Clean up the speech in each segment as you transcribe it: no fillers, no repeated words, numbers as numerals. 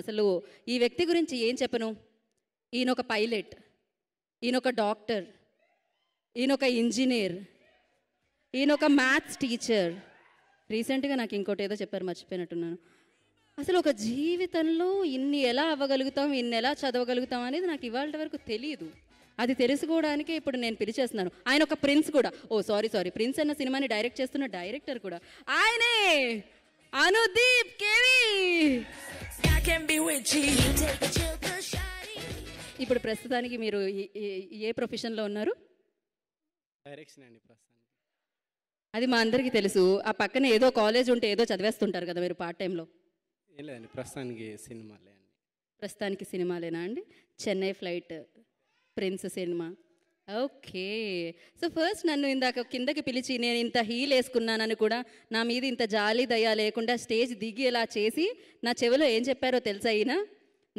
అసలు ఈ వ్యక్తి గురించి ఏం చెప్పను. ఈయనొక పైలట్, ఈయనొక డాక్టర్, ఈయనొక ఇంజనీర్, ఈయనొక మ్యాథ్స్ టీచర్. రీసెంట్గా నాకు ఇంకోటి ఏదో చెప్పారు, మర్చిపోయినట్టున్నాను. అసలు ఒక జీవితంలో ఇన్ని ఎలా అవ్వగలుగుతాం, ఇన్ని ఎలా చదవగలుగుతాం అనేది నాకు ఇవాళ వరకు తెలియదు. అది తెలుసుకోవడానికే ఇప్పుడు నేను పిలిచేస్తున్నాను. ఆయన ఒక ప్రిన్స్ కూడా, ప్రిన్స్ అన్న సినిమాని డైరెక్ట్ చేస్తున్న డైరెక్టర్ కూడా ఆయనే, అనుదీప్ కేవి. ఇప్పుడు ప్రస్తుతానికి మీరు ఏ ప్రొఫెషన్లో ఉన్నారు? డైరెక్షన్ అండి ప్రస్తుతానికి, అది మా అందరికీ తెలుసు. ఆ పక్కన ఏదో కాలేజ్ ఉంటే ఏదో చదివేస్తుంటారు కదా మీరు పార్ట్ టైంలో? లేదండి, ప్రస్తుతానికి సినిమాలే అండి. ప్రస్తుతానికి సినిమాలేనా అండి? Chennai flight, Prince cinema. Okay, so first నన్ను ఇందాక కిందకి పిలిచి నేను ఇంత హీల్ వేసుకున్నానని కూడా నా మీద ఇంత జాలి దయ లేకుండా స్టేజ్ దిగి ఇలా చేసి నా చెవిలో ఏం చెప్పారో తెలుసా? అయినా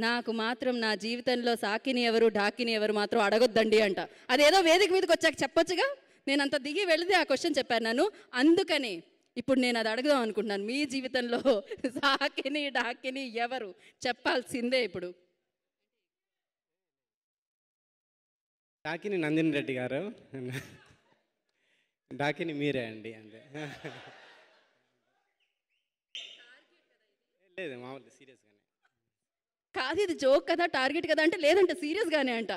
నాకు మాత్రం నా జీవితంలో సాకిని ఎవరు ఢాకిని ఎవరు మాత్రం అడగొద్దండి అంట. అదేదో వేదిక మీదకి వచ్చాక చెప్పొచ్చుగా, నేను అంత దిగి వెళితే ఆ క్వశ్చన్ చెప్పాను నన్ను. అందుకని ఇప్పుడు నేను అది అడుగుదాం అనుకుంటున్నాను, మీ జీవితంలో సాకిని ఢాకిని ఎవరు చెప్పాల్సిందే ఇప్పుడు. డాకిని నందిని రెడ్డి గారు, డాకిని మీరే అండి. అంతే, లేదు మామూలు సీరియస్గానే కాదు, ఇది జోక్ కదా, టార్గెట్ కదా అంటే లేదంట, సీరియస్గానే అంట.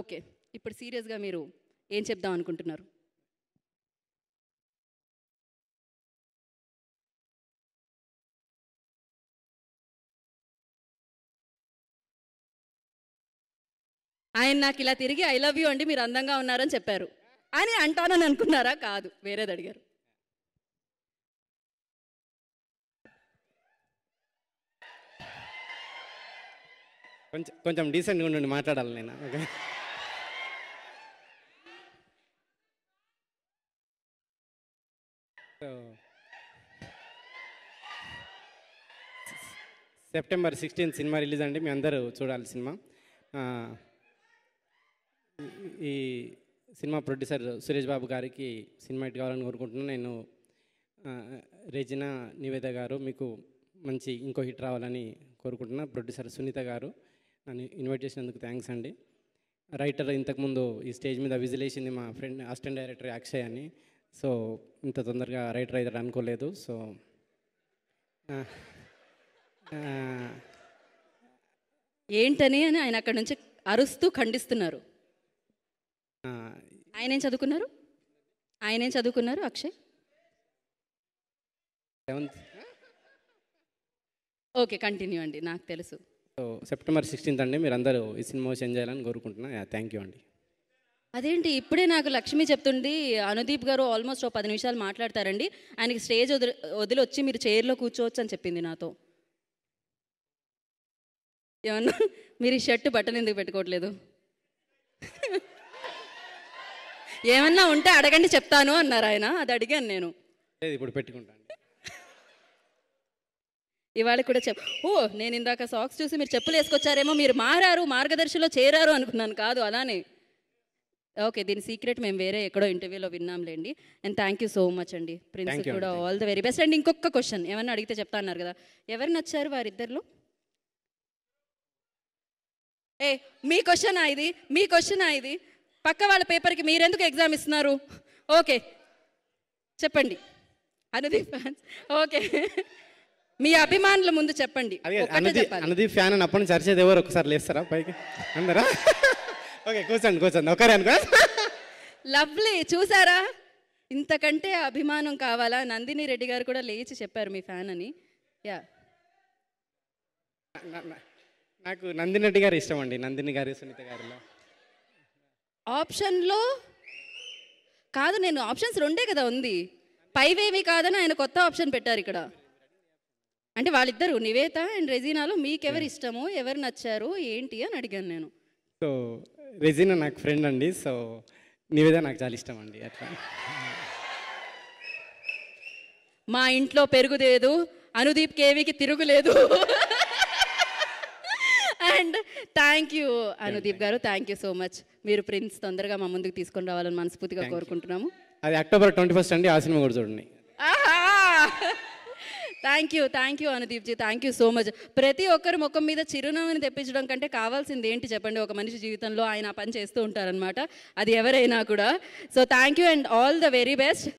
ఓకే, ఇప్పుడు సీరియస్గా మీరు ఏం చెప్దాం అనుకుంటున్నారు? ఆయన నాకు ఇలా తిరిగి ఐ లవ్ యూ అండి, మీరు అందంగా ఉన్నారని చెప్పారు అని అంటానని అనుకున్నారా? కాదు, వేరేది అడిగారు. కొంచెం కొంచెం డీసెంట్గా ఉండి మాట్లాడాలి నేను. ఓకే, సెప్టెంబర్ 16 సినిమా రిలీజ్ అండి, మీ అందరూ చూడాలి సినిమా. ఈ సినిమా ప్రొడ్యూసర్ సురేష్ బాబు గారికి సినిమా హిట్ కావాలని కోరుకుంటున్నాను. నేను రేజినా, నివేద గారు మీకు మంచి ఇంకో హిట్ రావాలని కోరుకుంటున్నాను. ప్రొడ్యూసర్ సునీత గారు నన్ను ఇన్వైట్ చేసినందుకు థ్యాంక్స్ అండి. రైటర్ ఇంతకుముందు ఈ స్టేజ్ మీద విజిలేసింది మా ఫ్రెండ్ అసిస్టెంట్ డైరెక్టర్ అక్షయని. సో ఇంత తొందరగా రైటర్ అయితే అనుకోలేదు. సో ఏంటని అని ఆయన అక్కడి నుంచి అరుస్తూ ఖండిస్తున్నారు. ఆయనేం చదువుకున్నారు అక్షయ్? ఓకే, కంటిన్యూ అండి, నాకు తెలుసు. సో సెప్టెంబర్ 16 అండి, మీరు అందరూ ఈ సినిమా సెండ్ చేయాలని కోరుకుంటున్నా. థ్యాంక్ యూ అండి. అదేంటి ఇప్పుడే నాకు లక్ష్మి చెప్తుంది, అనుదీప్ గారు ఆల్మోస్ట్ 10 నిమిషాలు మాట్లాడతారండి, ఆయనకి స్టేజ్ వదిలి వచ్చి మీరు చైర్లో కూర్చోవచ్చు అని చెప్పింది నాతో. ఏమన్నా మీరు ఈ షర్ట్ బట్టలు ఎందుకు పెట్టుకోవట్లేదు? ఏమన్నా ఉంటే అడగండి చెప్తాను అన్నారు ఆయన, అది అడిగాను నేను. ఇప్పుడు పెట్టుకుంటాను ఇవాళ కూడా. నేను ఇందాక సాక్స్ చూసి మీరు చెప్పులు వేసుకొచ్చారేమో, మీరు మారారు, మార్గదర్శిలో చేరారు అనుకున్నాను. కాదు అలానే. ఓకే, దీని సీక్రెట్ మేము వేరే ఎక్కడో ఇంటర్వ్యూలో విన్నాంలేండి. And thank you so much అండి, ప్రిన్స్ కూడా all the very best. And ఇంకొక క్వశ్చన్, ఏమన్నా అడిగితే చెప్తా అన్నారు కదా, ఎవరు నచ్చారు వారిద్దరిలో? ఏ మీ క్వశ్చనా ఇది? పక్క వాళ్ళ పేపర్కి మీరెందుకు ఎగ్జామ్ ఇస్తున్నారు? ఓకే చెప్పండి అనుదీప్ ఫ్యాన్స్. ఓకే, మీ అభిమానుల ముందు చెప్పండి. అనుదీప్ ఫ్యాన్ అని అప్పుడు చర్చేది ఎవరు? ఒకసారి లేస్తారా పైకి అందరా? ఓకే, కూర్చోండి ఒకరే అనుకో. లవ్లీ, చూసారా ఇంతకంటే అభిమానం కావాలా? నందిని రెడ్డి గారు కూడా లేచి చెప్పారు మీ ఫ్యాన్ అని. యా, నాకు నందిని రెడ్డి గారు ఇష్టం అండి. నందిని గారు సునీత గారిలో ఆప్షన్లో కాదు, నేను ఆప్షన్స్ 2 కదా ఉంది, పైవేవి కాదని ఆయన కొత్త ఆప్షన్ పెట్టారు ఇక్కడ. అంటే వాళ్ళిద్దరు నివేత అండ్ రెజీనాలో మీకెవరు ఇష్టము, ఎవరు నచ్చారు ఏంటి అని అడిగాను నేను. సో రెజీనా నాకు ఫ్రెండ్ అండి, సో నివేద నాకు చాలా ఇష్టం అండి. అట్లా మా ఇంట్లో పెరుగులేదు, అనుదీప్ కేవికి తిరుగులేదు. And thank you Anudeep garu, thank you so much. మీరు ప్రిన్స్ తొందరగా మా ముందుకు తీసుకొని రావాలని మనస్ఫూర్తిగా కోరుకుంటున్నాము. అది అక్టోబర్ 21 అండి, ఆ సినిమా కూడా చూడండి. Thank you, Anudeep ji. Thank you so much. Prati okkaru mokham meeda chirunavuni teppinchadam kante kavalsindi enti cheppandi oka manishi jeevithamlo ayana pani chestu untaru annamata. Adi evaraina kuda. So thank you and all the very best.